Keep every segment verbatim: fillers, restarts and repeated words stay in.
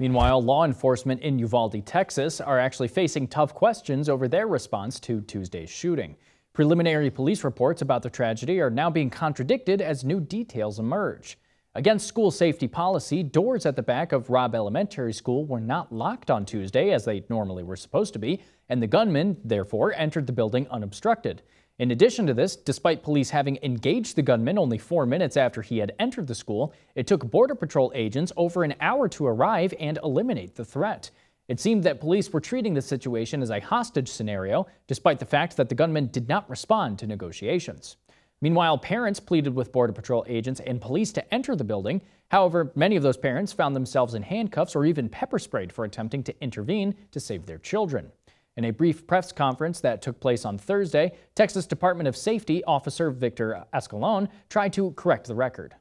Meanwhile, law enforcement in Uvalde, Texas, are actually facing tough questions over their response to Tuesday's shooting. Preliminary police reports about the tragedy are now being contradicted as new details emerge. Against school safety policy, doors at the back of Robb Elementary School were not locked on Tuesday as they normally were supposed to be, and the gunman, therefore, entered the building unobstructed. In addition to this, despite police having engaged the gunman only four minutes after he had entered the school, it took Border Patrol agents over an hour to arrive and eliminate the threat. It seemed that police were treating the situation as a hostage scenario, despite the fact that the gunman did not respond to negotiations. Meanwhile, parents pleaded with Border Patrol agents and police to enter the building. However, many of those parents found themselves in handcuffs or even pepper sprayed for attempting to intervene to save their children. In a brief press conference that took place on Thursday, Texas Department of Safety officer Victor Escalon tried to correct the record.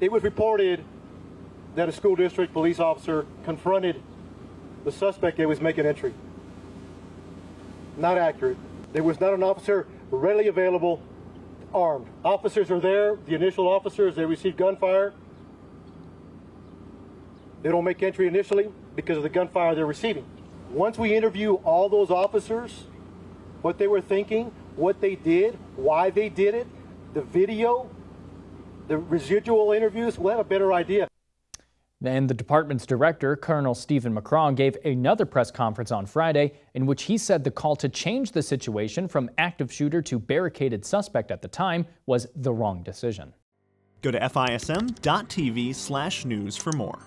It was reported that a school district police officer confronted the suspect that was making entry. Not accurate. There was not an officer readily available armed. Officers are there, the initial officers, they receive gunfire. They don't make entry initially because of the gunfire they're receiving. Once we interview all those officers, what they were thinking, what they did, why they did it, the video, the residual interviews, we'll have a better idea. And the department's director, Colonel Stephen McCraw, gave another press conference on Friday in which he said the call to change the situation from active shooter to barricaded suspect at the time was the wrong decision. Go to F I S M dot T V slash news for more.